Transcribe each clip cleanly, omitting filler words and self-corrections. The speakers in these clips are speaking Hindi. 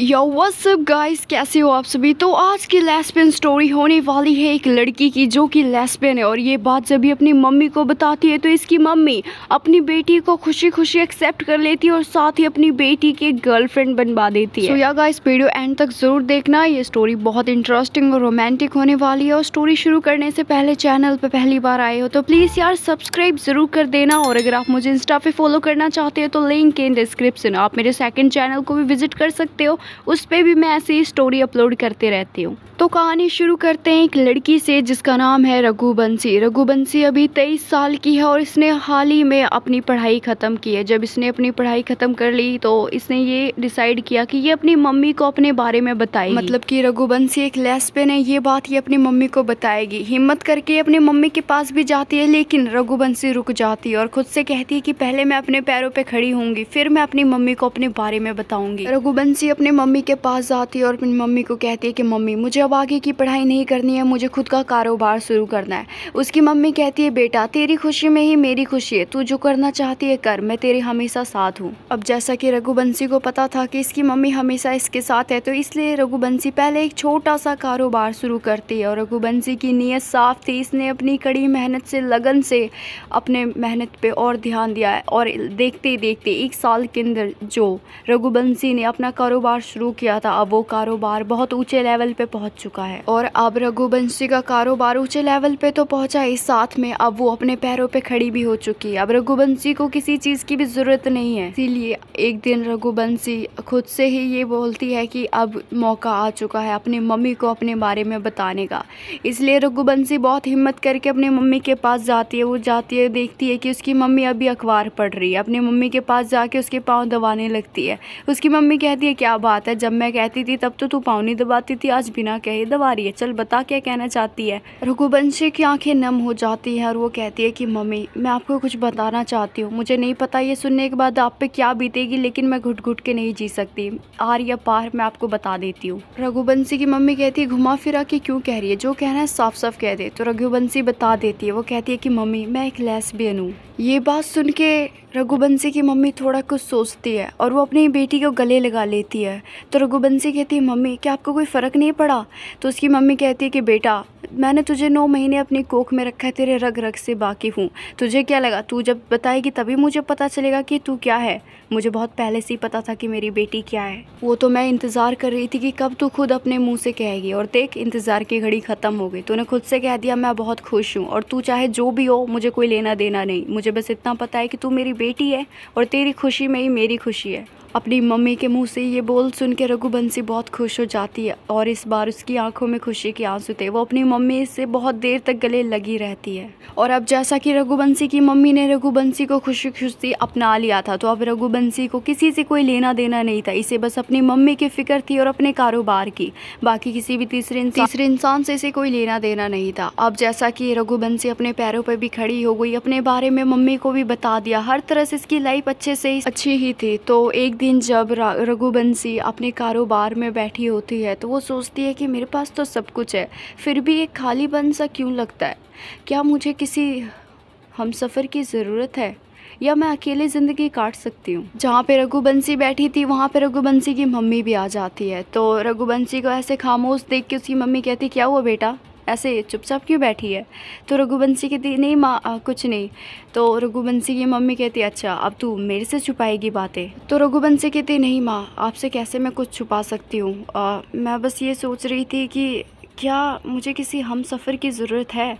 यो व्हाट्सअप गाइस, कैसे हो आप सभी। तो आज की लेस्बियन स्टोरी होने वाली है एक लड़की की जो कि लेस्बियन है, और ये बात जब भी अपनी मम्मी को बताती है तो इसकी मम्मी अपनी बेटी को खुशी खुशी एक्सेप्ट कर लेती है और साथ ही अपनी बेटी के गर्लफ्रेंड बनवा देती है। तो या गाइस वीडियो एंड तक ज़रूर देखना, ये स्टोरी बहुत इंटरेस्टिंग और रोमांटिक होने वाली है। और स्टोरी शुरू करने से पहले चैनल पर पहली बार आए हो तो प्लीज़ यार सब्सक्राइब ज़रूर कर देना, और अगर आप मुझे इंस्टा पर फॉलो करना चाहते हो तो लिंक इन डिस्क्रिप्शन। आप मेरे सेकेंड चैनल को भी विजिट कर सकते हो, उस पे भी मैं ऐसी स्टोरी अपलोड करते रहती हूँ। तो कहानी शुरू करते हैं एक लड़की से जिसका नाम है रघुवंशी। रघुवंशी अभी 23 साल की है और इसने हाल ही में अपनी पढ़ाई ख़त्म की है। जब इसने अपनी पढ़ाई ख़त्म कर ली तो इसने ये डिसाइड किया कि ये अपनी मम्मी को अपने बारे में बताएगी, मतलब कि रघुवंशी एक लेस्बियन है, ये बात ये अपनी मम्मी को बताएगी। हिम्मत करके अपनी मम्मी के पास भी जाती है, लेकिन रघुवंशी रुक जाती है और ख़ुद से कहती है कि पहले मैं अपने पैरों पर खड़ी होंगी, फिर मैं अपनी मम्मी को अपने बारे में बताऊँगी। रघुवंशी अपने मम्मी के पास जाती है और अपनी मम्मी को कहती है कि मम्मी, मुझे अब आगे की पढ़ाई नहीं करनी है, मुझे खुद का कारोबार शुरू करना है। उसकी मम्मी कहती है बेटा, तेरी खुशी में ही मेरी खुशी है, तू जो करना चाहती है कर, मैं तेरे हमेशा साथ हूँ। अब जैसा कि रघुवंशी को पता था कि इसकी मम्मी हमेशा इसके साथ है, तो इसलिए रघुवंशी पहले एक छोटा सा कारोबार शुरू करती है। और रघुवंशी की नीयत साफ थी, इसने अपनी कड़ी मेहनत से, लगन से अपने मेहनत पर और ध्यान दिया है, और देखते देखते एक साल के अंदर जो रघुवंशी ने अपना कारोबार शुरू किया था, अब वो कारोबार बहुत ऊंचे लेवल पे पहुंच चुका है। और अब रघुवंशी का कारोबार ऊंचे लेवल पे तो पहुंचा ही, साथ में अब वो अपने पैरों पे खड़ी भी हो चुकी है। अब रघुवंशी को किसी चीज़ की भी ज़रूरत नहीं है, इसीलिए एक दिन रघुवंशी खुद से ही ये बोलती है कि अब मौका आ चुका है अपनी मम्मी को अपने बारे में बताने का। इसलिए रघुवंशी बहुत हिम्मत करके अपनी मम्मी के पास जाती है। वो जाती है, देखती है कि उसकी मम्मी अभी अखबार पढ़ रही है। अपनी मम्मी के पास जाके उसके पाँव दबाने लगती है। उसकी मम्मी कहती है क्या बात है, जब मैं कहती थी तब तो तू पाँव नहीं दबाती थी, आज बिना कहे दबा रही है, चल बता क्या कहना चाहती है। रघुवंशी की आंखें नम हो जाती हैं और वो कहती है कि मम्मी, मैं आपको कुछ बताना चाहती हूँ, मुझे नहीं पता ये सुनने के बाद आप पे क्या बीतेगी, लेकिन मैं घुट घुट के नहीं जी सकती, आर या पार मैं आपको बता देती हूँ। रघुवंशी की मम्मी कहती है घुमा फिरा के क्यों कह रही है, जो कहना है साफ साफ कह दे। तो रघुवंशी बता देती है, वो कहती है कि मम्मी मैं एक लेस्बियन हूँ। ये बात सुन के रघुवंशी की मम्मी थोड़ा कुछ सोचती है और वो अपनी बेटी को गले लगा लेती है। तो रघुवंशी कहती है मम्मी क्या आपको कोई फ़र्क नहीं पड़ा। तो उसकी मम्मी कहती है कि बेटा, मैंने तुझे 9 महीने अपनी कोख में रखा है, तेरे रग रग से वाकिफ़ हूँ, तुझे क्या लगा तू जब बताएगी तभी मुझे पता चलेगा कि तू क्या है। मुझे बहुत पहले से ही पता था कि मेरी बेटी क्या है, वो तो मैं इंतज़ार कर रही थी कि कब तू खुद अपने मुँह से कहेगी, और देख इंतज़ार की घड़ी ख़त्म हो गई। तूने खुद से कह दिया मैं बहुत खुश हूँ, और तू चाहे जो भी हो, मुझे कोई लेना देना नहीं, मुझे बस इतना पता है कि तू मेरी बेटी है और तेरी खुशी में ही मेरी खुशी है। अपनी मम्मी के मुंह से ये बोल सुन के रघुवंशी बहुत खुश हो जाती है, और इस बार उसकी आंखों में खुशी के आंसू थे। वो अपनी मम्मी से बहुत देर तक गले लगी रहती है। और अब जैसा कि रघुवंशी की मम्मी ने रघुवंशी को खुशी खुशी अपना लिया था, तो अब रघुवंशी को किसी से कोई लेना देना नहीं था, इसे बस अपनी मम्मी की फ़िक्र थी और अपने कारोबार की, बाकी किसी भी तीसरे इंसान से इसे कोई लेना देना नहीं था। अब जैसा कि रघुवंशी अपने पैरों पर भी खड़ी हो गई, अपने बारे में मम्मी को भी बता दिया, हर तरह से इसकी लाइफ अच्छे से अच्छी ही थी। तो एक दिन जब रघुवंशी अपने कारोबार में बैठी होती है तो वो सोचती है कि मेरे पास तो सब कुछ है, फिर भी एक खालीपन सा क्यों लगता है, क्या मुझे किसी हमसफ़र की ज़रूरत है, या मैं अकेले ज़िंदगी काट सकती हूँ। जहाँ पे रघुवंशी बैठी थी वहाँ पे रघुवंशी की मम्मी भी आ जाती है। तो रघुवंशी को ऐसे खामोश देख के उसकी मम्मी कहती क्या हुआ बेटा, ऐसे चुपचाप क्यों बैठी है। तो रघुवंशी कहती नहीं माँ कुछ नहीं। तो रघुवंशी की मम्मी कहती अच्छा अब तू मेरे से छुपाएगी बातें। तो रघुवंशी कहती नहीं माँ, आपसे कैसे मैं कुछ छुपा सकती हूँ, मैं बस ये सोच रही थी कि क्या मुझे किसी हम सफ़र की ज़रूरत है।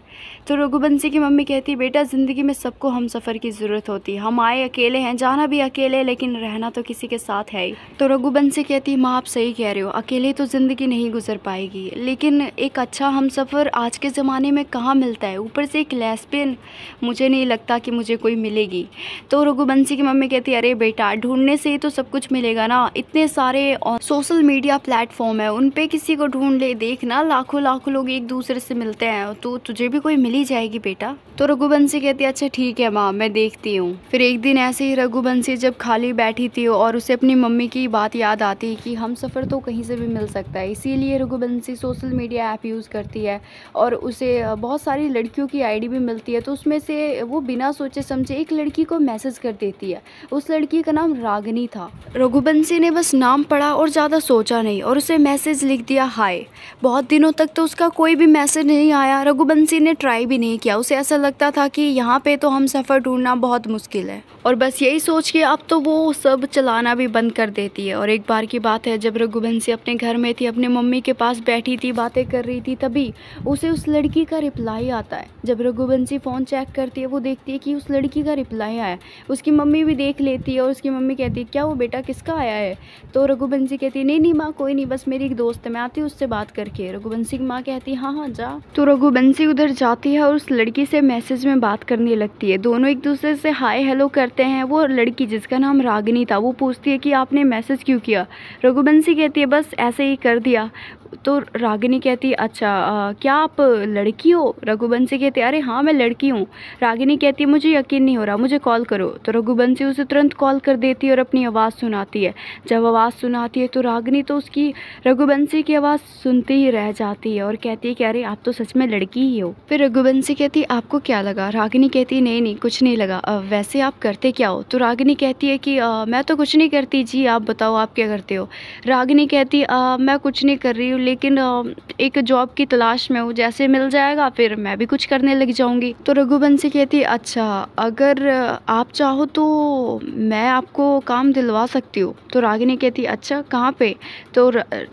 तो रघुवंशी की मम्मी कहती है बेटा, ज़िंदगी में सबको हम सफ़र की ज़रूरत होती है, हम आए अकेले हैं, जाना भी अकेले, लेकिन रहना तो किसी के साथ है ही। तो रघुवंशी कहती है माँ आप सही कह रहे हो, अकेले तो ज़िंदगी नहीं गुजर पाएगी, लेकिन एक अच्छा हम सफ़र आज के ज़माने में कहाँ मिलता है, ऊपर से एक लेस्बियन, मुझे नहीं लगता कि मुझे कोई मिलेगी। तो रघुवंशी की मम्मी कहती है अरे बेटा, ढूँढने से ही तो सब कुछ मिलेगा ना, इतने सारे सोशल मीडिया प्लेटफॉर्म है, उन पर किसी को ढूँढ ले, देखना लाखों लाखों लोग एक दूसरे से मिलते हैं, तो तुझे भी कोई मिल ही जाएगी बेटा। तो रघुवंशी कहती है अच्छा ठीक है माँ, मैं देखती हूँ। फिर एक दिन ऐसे ही रघुवंशी जब खाली बैठी थी और उसे अपनी मम्मी की बात याद आती कि हम सफ़र तो कहीं से भी मिल सकता है, इसीलिए Raghuvanshi social media app use करती है और उसे बहुत सारी लड़कियों की आईडी भी मिलती है। तो उसमें से वो बिना सोचे समझे एक लड़की को मैसेज कर देती है। उस लड़की का नाम रागिनी था। रघुवंशी ने बस नाम पढ़ा और ज़्यादा सोचा नहीं और उसे मैसेज लिख दिया हाय। बहुत दिनों तक तो उसका कोई भी मैसेज नहीं आया। रघुवंशी ने ट्राई भी नहीं किया। उसे ऐसा लगता था कि यहाँ पे तो हम सफ़र ढूंढना बहुत मुश्किल है, और बस यही सोच के अब तो वो सब चलाना भी बंद कर देती है। और एक बार की बात है जब रघुवंशी अपने घर में थी, अपने मम्मी के पास बैठी थी, बातें कर रही थी, तभी उसे उस लड़की का रिप्लाई आता है। जब रघुवंशी फ़ोन चेक करती है वो देखती है कि उस लड़की का रिप्लाई आया। उसकी मम्मी भी देख लेती है और उसकी मम्मी कहती है क्या वो बेटा किसका आया है। तो रघुवंशी कहती है नहीं नहीं माँ कोई नहीं, बस मेरी एक दोस्त है, मैं आती हूँ उससे बात करके। रघुवंशी की माँ कहती है हाँ हाँ जा। तो रघुवंशी उधर जाती है और उस लड़की से मैसेज में बात करने लगती है। दोनों एक दूसरे से हाय हेलो करते हैं। वो लड़की जिसका नाम रागिनी था वो पूछती है कि आपने मैसेज क्यों किया। रघुवंशी कहती है बस ऐसे ही कर दिया। तो रागिनी कहती है अच्छा क्या आप लड़की हो। रघुवंशी कहती है अरे हाँ मैं लड़की हूँ। रागिनी कहती है मुझे यकीन नहीं हो रहा, मुझे कॉल करो। तो रघुवंशी उसे तुरंत कॉल कर देती है और अपनी आवाज़ सुनाती है। जब आवाज़ सुनाती है तो रागिनी तो उसकी रघुवंशी की आवाज़ सुनती ही रह जाती है और कहती है कि अरे आप तो सच में लड़की ही हो। फिर रघुवंशी कहती है आपको क्या लगा। रागिनी कहती है नहीं नहीं कुछ नहीं लगा, वैसे आप करते क्या हो। तो रागिनी कहती है कि मैं तो कुछ नहीं करती जी, आप बताओ आप क्या करते हो। रागिनी कहती है मैं कुछ नहीं कर रही हूँ, लेकिन एक जॉब की तलाश में हूँ, जैसे मिल जाएगा फिर मैं भी कुछ करने लग जाऊँगी। तो रघुवंशी कहती है अच्छा अगर आप चाहो तो मैं आपको काम दिलवा सकती हूँ। तो रागिनी कहती है अच्छा कहाँ पे। तो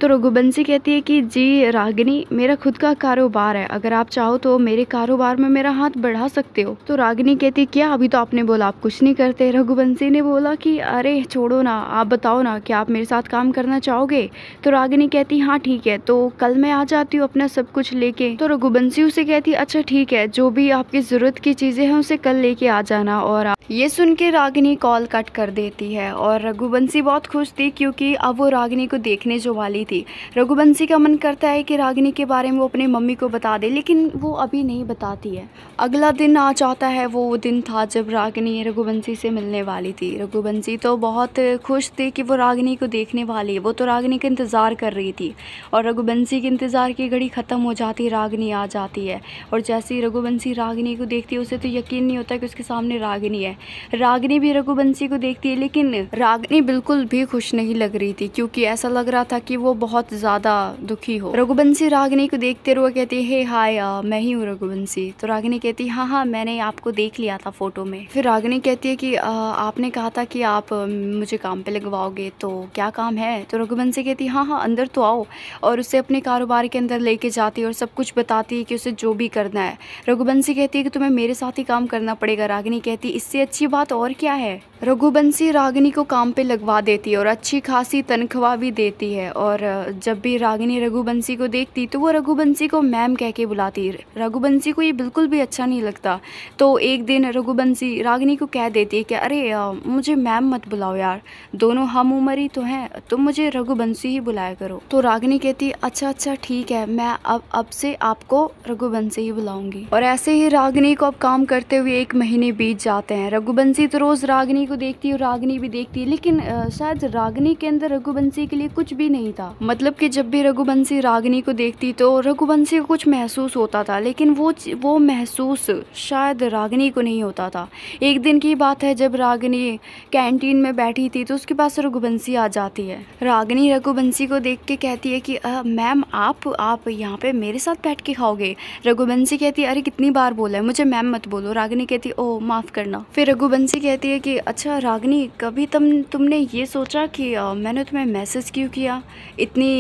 रघुवंशी कहती है कि जी रागिनी मेरा खुद का कारोबार है, अगर आप चाहो तो मेरे कारोबार में मेरा हाथ बढ़ा सकते हो। तो रागिनी कहती है क्या अभी तो आपने बोला आप कुछ नहीं करते। रघुवंशी ने बोला कि अरे छोड़ो ना, आप बताओ ना क्या आप मेरे साथ काम करना चाहोगे। तो रागिनी कहती हाँ ठीक है तो कल मैं आ जाती हूँ अपना सब कुछ लेके। तो रघुवंशी उसे कहती है अच्छा ठीक है, जो भी आपकी ज़रूरत की चीज़ें हैं उसे कल लेके आ जाना। और ये सुन के रागिनी कॉल कट कर देती है और रघुवंशी बहुत खुश थी क्योंकि अब वो रागिनी को देखने जो वाली थी। रघुवंशी का मन करता है कि रागिनी के बारे में वो अपनी मम्मी को बता दे, लेकिन वो अभी नहीं बताती है। अगला दिन आ जाता है, वो दिन था जब रागिनी रघुवंशी से मिलने वाली थी। रघुवंशी तो बहुत खुश थी कि वो रागिनी को देखने वाली है, वो तो रागिनी का इंतज़ार कर रही थी। और रघुवंशी के इंतज़ार की घड़ी ख़त्म हो जाती, रागिनी आ जाती है। और जैसे ही रघुवंशी रागिनी को देखती है उसे तो यकीन नहीं होता कि उसके सामने रागिनी है। रागिनी भी रघुवंशी को देखती है, लेकिन रागिनी बिल्कुल भी खुश नहीं लग रही थी क्योंकि ऐसा लग रहा था कि वो बहुत ज़्यादा दुखी हो। रघुवंशी रागिनी को देखते हुए कहती है हे हाय मैं ही हूँ रघुवंशी। तो रागिनी कहती है हाँ हाँ मैंने आपको देख लिया था फ़ोटो में। फिर रागिनी कहती है कि आपने कहा था कि आप मुझे काम पर लगवाओगे, तो क्या काम है। तो रघुवंशी कहती है हाँ हाँ अंदर तो आओ। और उसे अपने कारोबार के अंदर लेके जाती है और सब कुछ बताती है कि उसे जो भी करना है। रघुवंशी कहती है कि तुम्हें मेरे साथ ही काम करना पड़ेगा। रागिनी कहती है इससे अच्छी बात और क्या है। रघुवंशी रागिनी को काम पे लगवा देती है और अच्छी खासी तनख्वाह भी देती है। और जब भी रागिनी रघुवंशी को देखती तो वो रघुवंशी को मैम कह के बुलाती। रघुवंशी को ये बिल्कुल भी अच्छा नहीं लगता। तो एक दिन रघुवंशी रागिनी को कह देती है कि अरे मुझे मैम मत बुलाओ यार, दोनों हम उम्र ही तो हैं, तुम मुझे रघुवंशी ही बुलाया करो। तो रागिनी कहती अच्छा अच्छा ठीक है, मैं अब से आपको रघुवंशी ही बुलाऊंगी। और ऐसे ही रागिनी को अब काम करते हुए 1 महीने बीत जाते हैं। रघुवंशी तो रोज़ रागिनी को देखती है और रागिनी भी देखती है, लेकिन शायद रागिनी के अंदर रघुवंशी के लिए कुछ भी नहीं था। मतलब कि जब भी रघुवंशी रागिनी को देखती तो रघुवंशी को कुछ महसूस होता था, लेकिन वो महसूस शायद रागिनी को नहीं होता था। एक दिन की बात है जब रागिनी कैंटीन में बैठी थी तो उसके पास रघुवंशी आ जाती है। रागिनी रघुवंशी को देख के कहती है कि मैम आप यहाँ पे मेरे साथ बैठ के खाओगे। रघुवंशी कहती है अरे कितनी बार बोला है मुझे मैम मत बोलो। रागिनी कहती है ओ माफ़ करना। फिर रघुवंशी कहती है कि अच्छा रागिनी कभी तुमने ये सोचा कि मैंने तुम्हें मैसेज क्यों किया। इतनी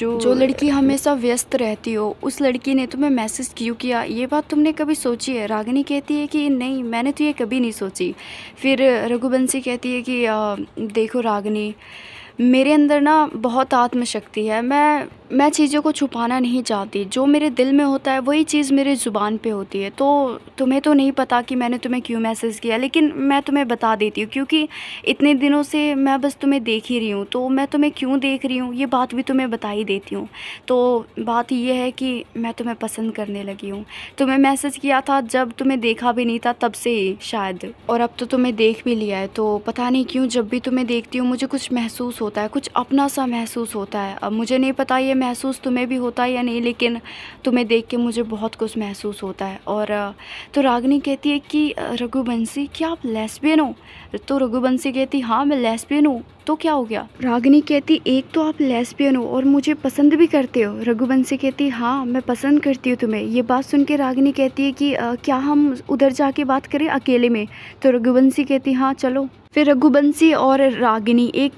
जो लड़की हमेशा व्यस्त रहती हो उस लड़की ने तुम्हें मैसेज क्यों किया, ये बात तुमने कभी सोची है। रागिनी कहती है कि नहीं मैंने तो ये कभी नहीं सोची। फिर रघुवंशी कहती है कि देखो रागिनी मेरे अंदर ना बहुत आत्मशक्ति है, मैं मैं चीज़ों को छुपाना नहीं चाहती। जो मेरे दिल में होता है वही चीज़ मेरे ज़ुबान पे होती है। तो तुम्हें तो नहीं पता कि मैंने तुम्हें क्यों मैसेज किया, लेकिन मैं तुम्हें बता देती हूँ, क्योंकि इतने दिनों से मैं बस तुम्हें देख ही रही हूँ। तो मैं तुम्हें क्यों देख रही हूँ ये बात भी तुम्हें बता ही देती हूँ। तो बात यह है कि मैं तुम्हें पसंद करने लगी हूँ। तुम्हें मैसेज किया था जब तुम्हें देखा भी नहीं था, तब से ही शायद, और अब तो तुम्हें देख भी लिया है। तो पता नहीं क्यों जब भी तुम्हें देखती हूँ मुझे कुछ महसूस होता है, कुछ अपना सा महसूस होता है। अब मुझे नहीं पता ये महसूस तुम्हें भी होता है या नहीं, लेकिन तुम्हें देख के मुझे बहुत कुछ महसूस होता है। और तो रागिनी कहती है कि रघुवंशी क्या आप लेस्बियन हो? तो रघुवंशी कहती हाँ मैं लेस्बियन हूँ। तो क्या हो गया? रागिनी कहती एक तो आप लेस्बियन हो और मुझे पसंद भी करते हो। रघुवंशी कहती हाँ मैं पसंद करती हूँ तुम्हें। ये बात सुन के रागिनी कहती है कि क्या हम उधर जाके बात करें अकेले में? तो रघुवंशी कहती हाँ चलो। फिर रघुवंशी और रागिनी एक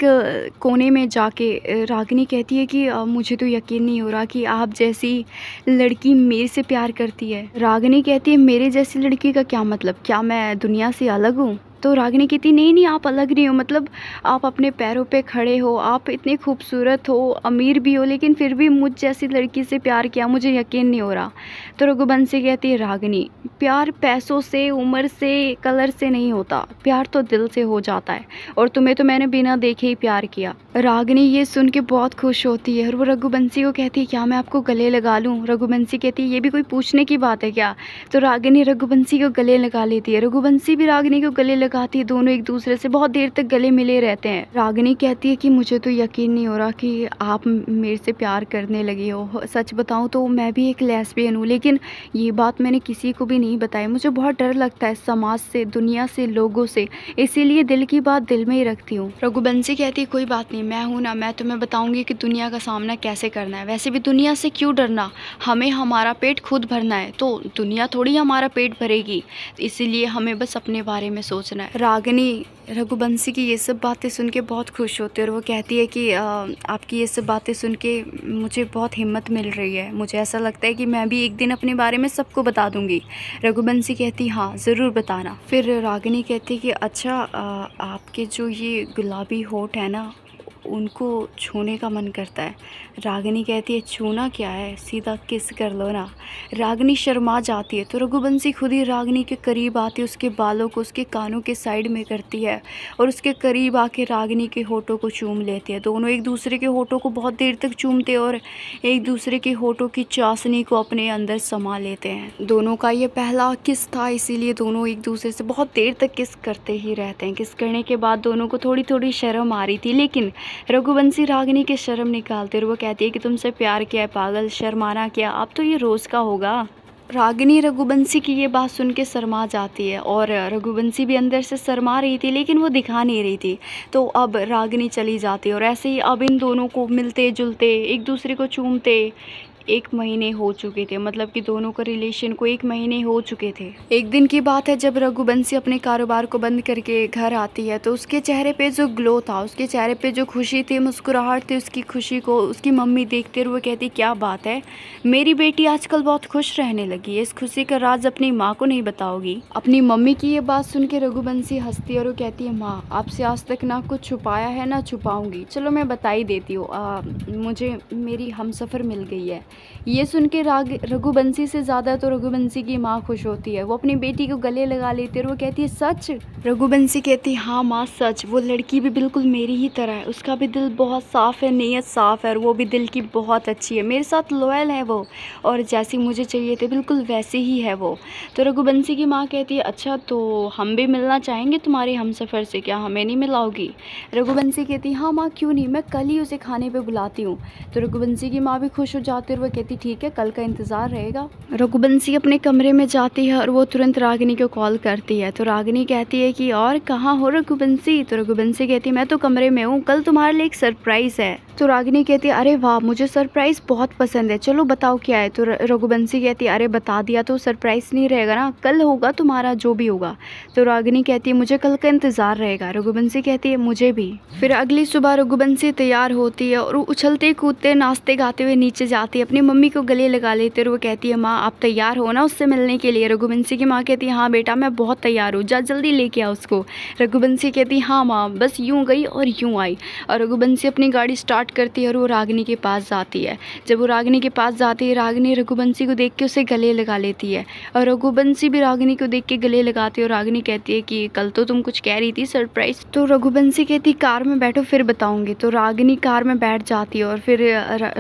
कोने में जाके रागिनी कहती है कि मुझे तो यकीन नहीं हो रहा कि आप जैसी लड़की मेरे से प्यार करती है। रागिनी कहती है मेरे जैसी लड़की का क्या मतलब, क्या मैं दुनिया से अलग हूँ? तो रागिनी कहती नहीं नहीं आप अलग नहीं हो, मतलब आप अपने पैरों पे खड़े हो, आप इतने खूबसूरत हो, अमीर भी हो, लेकिन फिर भी मुझ जैसी लड़की से प्यार किया, मुझे यकीन नहीं हो रहा। तो रघुवंशी कहती है रागिनी प्यार पैसों से, उम्र से, कलर से नहीं होता, प्यार तो दिल से हो जाता है, और तुम्हें तो मैंने बिना देखे ही प्यार किया। रागिनी ये सुन के बहुत खुश होती है और वो रघुवंशी को कहती है क्या मैं आपको गले लगा लूँ? रघुवंशी कहती है ये भी कोई पूछने की बात है क्या? तो रागिनी रघुवंशी को गले लगा लेती है, रघुवंशी भी रागिनी को गले लगाती है। दोनों एक दूसरे से बहुत देर तक गले मिले रहते हैं। रागिनी कहती है कि मुझे तो यकीन नहीं हो रहा कि आप मेरे से प्यार करने लगी हो। सच बताऊं तो मैं भी एक लेस्बियन हूँ, लेकिन ये बात मैंने किसी को भी नहीं बताई। मुझे बहुत डर लगता है समाज से, दुनिया से, लोगों से, इसीलिए दिल की बात दिल में ही रखती हूँ। रघुवंशी कहती है कोई बात नहीं, मैं हूँ ना, मैं तुम्हें बताऊँगी कि दुनिया का सामना कैसे करना है। वैसे भी दुनिया से क्यों डरना, हमें हमारा पेट खुद भरना है, तो दुनिया थोड़ी हमारा पेट भरेगी, इसीलिए हमें बस अपने बारे में सोचना। रागिनी रघुवंशी की ये सब बातें सुन के बहुत खुश होती है और वो कहती है कि आपकी ये सब बातें सुन के मुझे बहुत हिम्मत मिल रही है, मुझे ऐसा लगता है कि मैं भी एक दिन अपने बारे में सबको बता दूंगी। रघुवंशी कहती हाँ ज़रूर बताना। फिर रागिनी कहती है कि अच्छा आपके जो ये गुलाबी होठ है ना उनको छूने का मन करता है। रागिनी कहती है छूना क्या है, सीधा किस कर लो ना। रागिनी शर्मा जाती है तो रघुवंशी खुद ही रागिनी के करीब आती है, उसके बालों को उसके कानों के साइड में करती है और उसके करीब आके रागिनी के होठों को चूम लेती है। दोनों एक दूसरे के होठों को बहुत देर तक चूमते और एक दूसरे के होठों की चाशनी को अपने अंदर समा लेते हैं। दोनों का ये पहला किस था, इसीलिए दोनों एक दूसरे से बहुत देर तक किस करते ही रहते हैं। किस करने के बाद दोनों को थोड़ी थोड़ी शर्म आ रही थी, लेकिन रघुवंशी रागिनी के शर्म निकालते और वो कहती है कि तुमसे प्यार किया है पागल, शर्माना क्या, अब तो ये रोज़ का होगा। रागिनी रघुवंशी की ये बात सुन के शर्मा जाती है और रघुवंशी भी अंदर से शर्मा रही थी, लेकिन वो दिखा नहीं रही थी। तो अब रागिनी चली जाती है और ऐसे ही अब इन दोनों को मिलते जुलते, एक दूसरे को चूमते 1 महीने हो चुके थे, मतलब कि दोनों का रिलेशन को 1 महीने हो चुके थे। एक दिन की बात है जब रघुवंशी अपने कारोबार को बंद करके घर आती है तो उसके चेहरे पे जो ग्लो था, उसके चेहरे पे जो खुशी थी, मुस्कुराहट थी, उसकी खुशी को उसकी मम्मी देखते हुए कहती क्या बात है मेरी बेटी आजकल बहुत खुश रहने लगी है, इस खुशी का राज अपनी माँ को नहीं बताओगी? अपनी मम्मी की ये बात सुन के रघुवंशी हंसती है और वो कहती है माँ आपसे आज तक ना कुछ छुपाया है ना छुपाऊंगी, चलो मैं बता ही देती हूँ, मुझे मेरी हमसफ़र मिल गई है। ये सुन के रघुवंशी से ज़्यादा तो रघुवंशी की माँ खुश होती है। वो अपनी बेटी को गले लगा लेती है और वो कहती है सच? रघुवंशी कहती है हाँ माँ सच, वो लड़की भी बिल्कुल मेरी ही तरह है, उसका भी दिल बहुत साफ़ है, नीयत साफ़ है और वो भी दिल की बहुत अच्छी है, मेरे साथ लॉयल है वो, और जैसी मुझे चाहिए थे बिल्कुल वैसी ही है वो। तो रघुवंशी की माँ कहती है अच्छा तो हम भी मिलना चाहेंगे तुम्हारे हमसफ़र से, क्या हमें नहीं मिलाओगी? रघुवंशी कहती हाँ माँ क्यों नहीं, मैं कल ही उसे खाने पर बुलाती हूँ। तो रघुवंशी की माँ भी खुश हो जाती है, वो कहती ठीक है कल का इंतज़ार रहेगा। रघुवंशी अपने कमरे में जाती है और वो तुरंत रागिनी को कॉल करती है। तो रागिनी कहती है कि और कहाँ हो रघुवंशी? तो रघुवंशी कहती है मैं तो कमरे में हूँ, कल तुम्हारे लिए एक सरप्राइज़ है। तो रागिनी कहती है अरे वाह मुझे सरप्राइज़ बहुत पसंद है, चलो बताओ क्या है? तो रघुवंशी कहती है अरे बता दिया तो सरप्राइज़ नहीं रहेगा ना, कल होगा तुम्हारा जो भी होगा। तो रागिनी कहती है मुझे कल का इंतज़ार रहेगा। रघुवंशी कहती है मुझे भी। फिर अगली सुबह रघुवंशी तैयार होती है और उछलते कूदते नाचते गाते हुए नीचे जाती है, अपनी मम्मी को गले लगा लेते और वो कहती है माँ आप तैयार हो ना उससे मिलने के लिए? रघुवंशी की माँ कहती है हाँ बेटा मैं बहुत तैयार हूँ, जा जल्दी लेके आओ उसको। रघुवंशी कहती हाँ माँ बस यूँ गई और यूँ आई। और रघुवंशी अपनी गाड़ी स्टार्ट स्टार्ट करती है और वो रागिनी के पास जाती है। जब वो रागिनी के पास जाती है, रागिनी रघुवंशी को देख के उसे गले लगा लेती है और रघुवंशी भी रागिनी को देख के गले लगाती है। और रागिनी कहती है कि कल तो तुम कुछ कह रही थी, सरप्राइज़। तो रघुवंशी कहती कार में बैठो फिर बताऊँगी। तो रागिनी कार में बैठ जाती है और फिर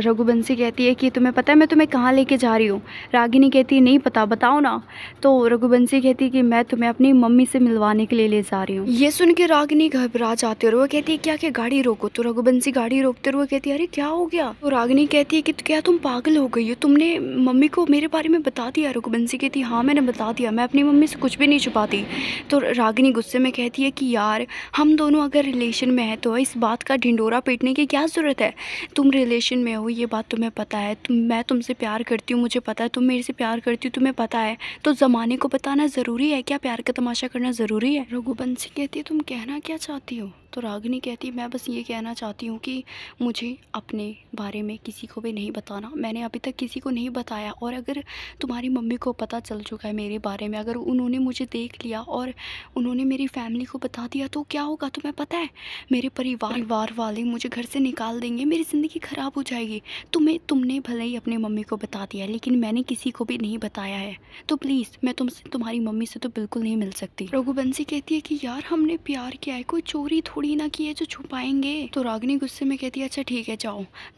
रघुवंशी कहती है कि तुम्हें पता है मैं तुम्हें कहाँ लेके जा रही हूँ। रागिनी कहती है नहीं पता, बताओ ना। तो रघुवंशी कहती है कि मैं तुम्हें अपनी मम्मी से मिलवाने के लिए ले जा रही हूँ। ये सुन के रागिनी घबरा जाती है और वो कहती है क्या गाड़ी रोको। तो रघुवंशी गाड़ी रोकते हुए कहती है अरे क्या हो गया। तो रागिनी कहती है कि क्या तुम पागल हो गई हो, तुमने मम्मी को मेरे बारे में बता दिया। रघुवंशी कहती है हाँ मैंने बता दिया, मैं अपनी मम्मी से कुछ भी नहीं छुपाती। तो रागिनी गुस्से में कहती है कि यार हम दोनों अगर रिलेशन में है तो इस बात का ढिंडोरा पीटने की क्या ज़रूरत है। तुम रिलेशन में हो ये बात तुम्हें पता है, मैं तुमसे प्यार करती हूँ मुझे पता है, तुम मेरे से प्यार करती हो तुम्हें पता है, तो ज़माने को बताना ज़रूरी है क्या, प्यार का तमाशा करना ज़रूरी है। रघुवंशी कहती है तुम कहना क्या चाहती हो। तो रागिनी कहती है मैं बस ये कहना चाहती हूँ कि मुझे अपने बारे में किसी को भी नहीं बताना, मैंने अभी तक किसी को नहीं बताया। और अगर तुम्हारी मम्मी को पता चल चुका है मेरे बारे में, अगर उन्होंने मुझे देख लिया और उन्होंने मेरी फैमिली को बता दिया तो क्या होगा तुम्हें पता है। मेरे परिवार वाले मुझे घर से निकाल देंगे, मेरी ज़िंदगी ख़राब हो जाएगी। तुमने भले ही अपनी मम्मी को बता दिया लेकिन मैंने किसी को भी नहीं बताया है, तो प्लीज़ मैं तुमसे तुम्हारी मम्मी से तो बिल्कुल नहीं मिल सकती। रघुवंशी कहती है कि यार हमने प्यार किया है, कोई चोरी थोड़ी ना किए जो छुपाएंगे। तो रागिनी गुस्से में कहती है अच्छा ठीक है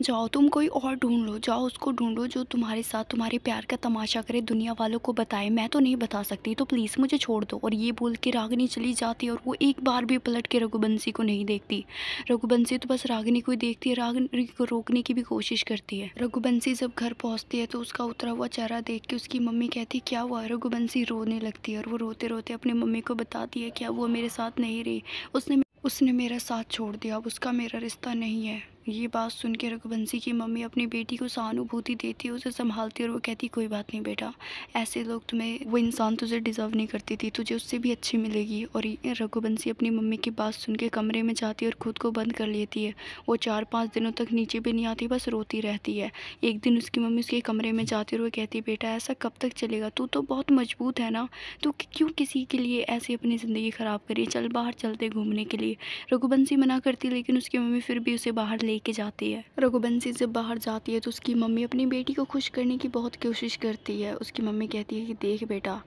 जाओ तुम कोई और ढूंढ लो, जाओ उसको ढूंढो जो तुम्हारे साथ तुम्हारे प्यार का तमाशा करे, दुनिया वालों को बताए, मैं तो नहीं बता सकती, तो प्लीज़ मुझे छोड़ दो। और ये बोल के रागिनी चली जाती है और वो एक बार भी पलट के रघुवंशी को नहीं देखती। रघुवंशी तो बस रागिनी को ही देखती है, रागिनी को रोकने की भी कोशिश करती है। रघुवंशी जब घर पहुँचती है तो उसका उतरा हुआ चेहरा देख के उसकी मम्मी कहती है क्या हुआ। रघुवंशी रोने लगती है और वो रोते रोते अपनी मम्मी को बताती है क्या वो मेरे साथ नहीं रही, उसने मेरा साथ छोड़ दिया, अब उसका मेरा रिश्ता नहीं है। ये बात सुन के रघुवंशी की मम्मी अपनी बेटी को सहानुभूति देती है, उसे संभालती है और वो कहती कोई बात नहीं बेटा, ऐसे लोग तुम्हें वो इंसान तुझे डिज़र्व नहीं करती थी, तुझे उससे भी अच्छी मिलेगी। और रघुवंशी अपनी मम्मी की बात सुन के कमरे में जाती है और ख़ुद को बंद कर लेती है। वो 4-5 दिनों तक नीचे भी नहीं आती, बस रोती रहती है। एक दिन उसकी मम्मी उसके कमरे में जाती है और वो कहती है बेटा ऐसा कब तक चलेगा, तू तो बहुत मजबूत है ना, तू क्यों किसी के लिए ऐसे अपनी ज़िंदगी ख़राब करी, चल बाहर चलते घूमने के लिए। रघुवंशी मना करती लेकिन उसकी मम्मी फिर भी उसे बाहर लेके जाती है। रघुवंशी जब बाहर जाती है तो उसकी मम्मी अपनी बेटी को खुश करने की बहुत कोशिश करती है। उसकी मम्मी कहती है कि देख बेटा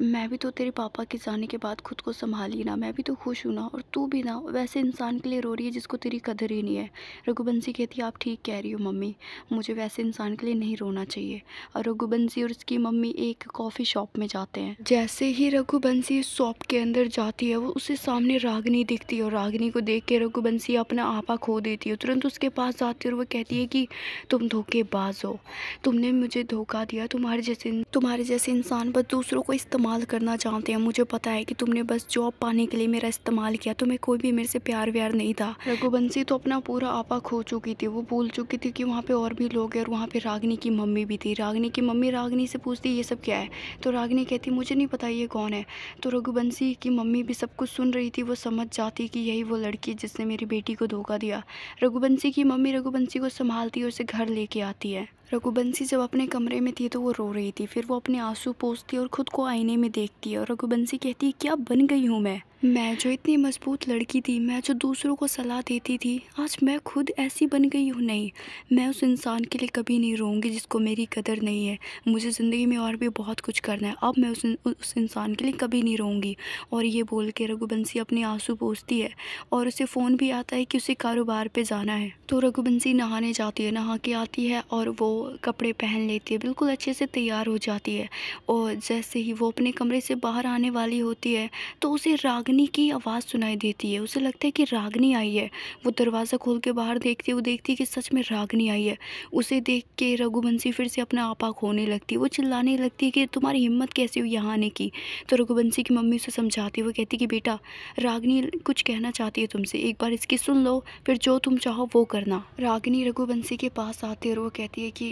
मैं भी तो तेरे पापा के जाने के बाद खुद को संभाली ना, मैं भी तो खुश हूँ ना, और तू भी ना वैसे इंसान के लिए रो रही है जिसको तेरी कदर ही नहीं है। रघुवंशी कहती है आप ठीक कह रही हो मम्मी, मुझे वैसे इंसान के लिए नहीं रोना चाहिए। और रघुवंशी और उसकी मम्मी एक कॉफ़ी शॉप में जाते हैं। जैसे ही रघुवंशी शॉप के अंदर जाती है वो उसे सामने रागिनी दिखती है और रागिनी को देख के रघुवंशी अपना आपा खो देती है। तुरंत उसके पास जाती है और वो कहती है कि तुम धोखेबाज हो, तुमने मुझे धोखा दिया, तुम्हारे जैसे इंसान बस दूसरों को इस्तेमाल करना चाहते हैं, मुझे पता है कि तुमने बस जॉब पाने के लिए मेरा इस्तेमाल किया, तुम्हें कोई भी मेरे से प्यार व्यार नहीं था। रघुवंशी तो अपना पूरा आपा खो चुकी थी, वो भूल चुकी थी कि वहाँ पर और भी लोग हैं और वहाँ पर रागिनी की मम्मी भी थी। रागिनी की मम्मी रागिनी से पूछती ये सब क्या है, तो रागिनी कहती मुझे नहीं पता ये कौन है। तो रघुवंशी की मम्मी भी सब कुछ सुन रही थी, वो समझ जाती कि यही वो लड़की है जिसने मेरी बेटी को धोखा दिया। रघुवंशी की मम्मी रघुवंशी को संभालती है और उसे घर लेके आती है। रघुवंशी जब अपने कमरे में थी तो वो रो रही थी, फिर वो अपने आंसू पोंछती है और ख़ुद को आईने में देखती है और रघुवंशी कहती है क्या बन गई हूँ मैं जो इतनी मजबूत लड़की थी, मैं जो दूसरों को सलाह देती थी, आज मैं खुद ऐसी बन गई हूँ। नहीं, मैं उस इंसान के लिए कभी नहीं रोऊंगी जिसको मेरी कदर नहीं है, मुझे ज़िंदगी में और भी बहुत कुछ करना है, अब मैं उस इंसान के लिए कभी नहीं रोऊंगी। और ये बोल के रघुवंशी अपने आंसू पोंछती है और उसे फ़ोन भी आता है कि उसे कारोबार पर जाना है। तो रघुवंशी नहाने जाती है, नहा के आती है और वो कपड़े पहन लेती है, बिल्कुल अच्छे से तैयार हो जाती है। और जैसे ही वो अपने कमरे से बाहर आने वाली होती है तो उसे रागिनी की आवाज़ सुनाई देती है, उसे लगता है कि रागिनी आई है। वो दरवाज़ा खोल के बाहर देखती है, वो देखती है कि सच में रागिनी आई है। उसे देख के रघुवंशी फिर से अपना आपा खोने लगती है, वो चिल्लाने लगती है कि तुम्हारी हिम्मत कैसे हुई यहाँ आने की। तो रघुवंशी की मम्मी उसे समझाती है, वो कहती है कि बेटा रागिनी कुछ कहना चाहती है तुमसे, एक बार इसकी सुन लो फिर जो तुम चाहो वो करना। रागिनी रघुवंशी के पास आती है और वो कहती है कि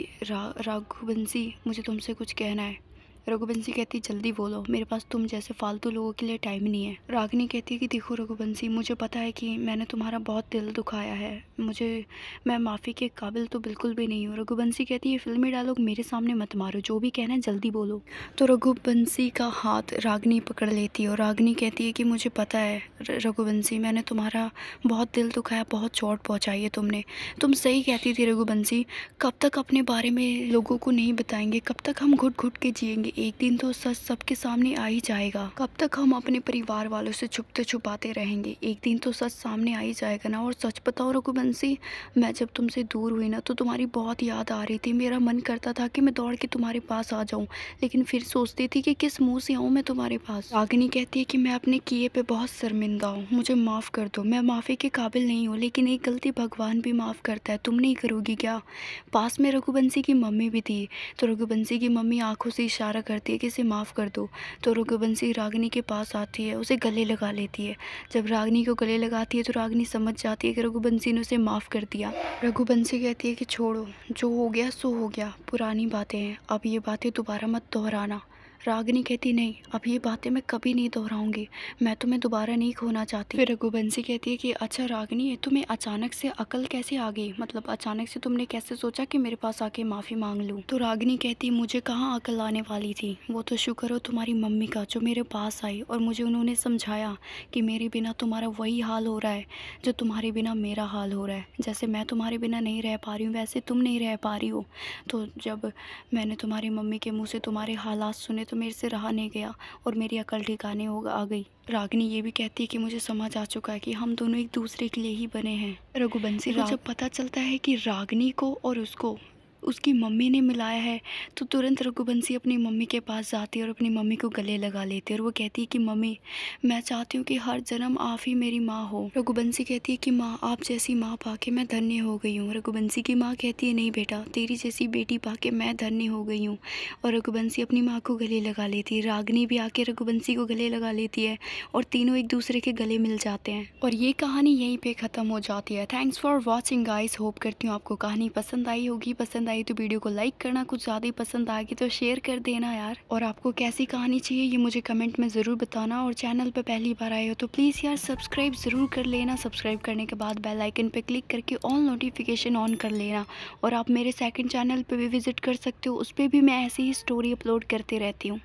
रघुवंशी मुझे तुमसे कुछ कहना है। रघुवंशी कहती जल्दी बोलो, मेरे पास तुम जैसे फालतू लोगों के लिए टाइम नहीं है। रागिनी कहती है कि देखो रघुवंशी, मुझे पता है कि मैंने तुम्हारा बहुत दिल दुखाया है, मैं माफ़ी के काबिल तो बिल्कुल भी नहीं हूँ। रघुवंशी कहती है फिल्मी डायलॉग मेरे सामने मत मारो, जो भी कहना है जल्दी बोलो। तो रघुवंशी का हाथ रागिनी पकड़ लेती है और रागिनी कहती है कि मुझे पता है रघुवंशी, मैंने तुम्हारा बहुत दिल दुखाया, बहुत चोट पहुँचाई है तुमने। तुम सही कहती थी रघुवंशी, कब तक अपने बारे में लोगों को नहीं बताएंगे, कब तक हम घुट घुट के जिएंगे, एक दिन तो सच सबके सामने आ ही जाएगा। कब तक हम अपने परिवार वालों से छुपते छुपाते रहेंगे, एक दिन तो सच सामने आ ही जाएगा ना। और सच बताओ रघुवंशी, मैं जब तुमसे दूर हुई ना तो तुम्हारी बहुत याद आ रही थी, मेरा मन करता था कि मैं दौड़ के तुम्हारे पास आ जाऊँ, लेकिन फिर सोचती थी कि किस मुँह से आऊँ मैं तुम्हारे पास। रागिनी कहती है कि मैं अपने किए पे बहुत शर्मिंदा हूँ, मुझे माफ़ कर दो, मैं माफ़ी के काबिल नहीं हूँ, लेकिन एक गलती भगवान भी माफ़ करता है, तुम नहीं करोगी क्या। पास में रघुवंशी की मम्मी भी थी, तो रघुवंशी की मम्मी आंखों से इशारा करती है कि इसे माफ़ कर दो। तो रघुवंशी रागिनी के पास आती है, उसे गले लगा लेती है। जब रागिनी को गले लगाती है तो रागिनी समझ जाती है कि रघुवंशी ने उसे माफ़ कर दिया। रघुवंशी कहती है कि छोड़ो, जो हो गया सो हो गया, पुरानी बातें हैं, अब ये बातें दोबारा मत दोहराना। रागिनी कहती नहीं, अब ये बातें मैं कभी नहीं दोहराऊंगी, मैं तुम्हें दोबारा नहीं खोना चाहती। फिर रघुवंशी कहती है कि अच्छा रागिनी, तुम्हें अचानक से अकल कैसे आ गई, मतलब अचानक से तुमने कैसे सोचा कि मेरे पास आके माफ़ी मांग लूँ। तो रागिनी कहती मुझे कहाँ अकल आने वाली थी, वो तो शुक्र हो तुम्हारी मम्मी का जो मेरे पास आई और मुझे उन्होंने समझाया कि मेरे बिना तुम्हारा वही हाल हो रहा है जो तुम्हारे बिना मेरा हाल हो रहा है, जैसे मैं तुम्हारे बिना नहीं रह पा रही हूँ वैसे तुम नहीं रह पा रही हो। तो जब मैंने तुम्हारी मम्मी के मुँह से तुम्हारे हालात सुने तो मेरे से रहा नहीं गया और मेरी अकल ठिकाने आ गई। रागिनी ये भी कहती है कि मुझे समझ आ चुका है कि हम दोनों एक दूसरे के लिए ही बने हैं। रघुवंशी को जब पता चलता है कि रागिनी को और उसको उसकी मम्मी ने मिलाया है तो तुरंत रघुवंशी अपनी मम्मी के पास जाती है और अपनी मम्मी को गले लगा लेती है और वो कहती है कि मम्मी, मैं चाहती हूँ कि हर जन्म आप ही मेरी माँ हो। रघुवंशी कहती है कि माँ, आप जैसी माँ पाके मैं धन्य हो गई हूँ। रघुवंशी की माँ कहती है नहीं बेटा, तेरी जैसी बेटी पाके मैं धन्य हो गई हूँ। और रघुवंशी अपनी माँ को गले लगा लेती है। रागिनी भी आके रघुवंशी को गले लगा लेती है और तीनों एक दूसरे के गले मिल जाते हैं और ये कहानी यहीं पर ख़त्म हो जाती है। Thanks for watching guys, hope करती हूँ आपको कहानी पसंद आई होगी। पसंद आई तो वीडियो को लाइक करना, कुछ ज़्यादा ही पसंद आएगी तो शेयर कर देना यार। और आपको कैसी कहानी चाहिए ये मुझे कमेंट में ज़रूर बताना। और चैनल पे पहली बार आए हो तो प्लीज़ यार सब्सक्राइब ज़रूर कर लेना। सब्सक्राइब करने के बाद बेल आइकन पे क्लिक करके ऑल नोटिफिकेशन ऑन कर लेना। और आप मेरे सेकंड चैनल पर भी विजिट कर सकते हो, उस पर भी मैं ऐसी ही स्टोरी अपलोड करते रहती हूँ।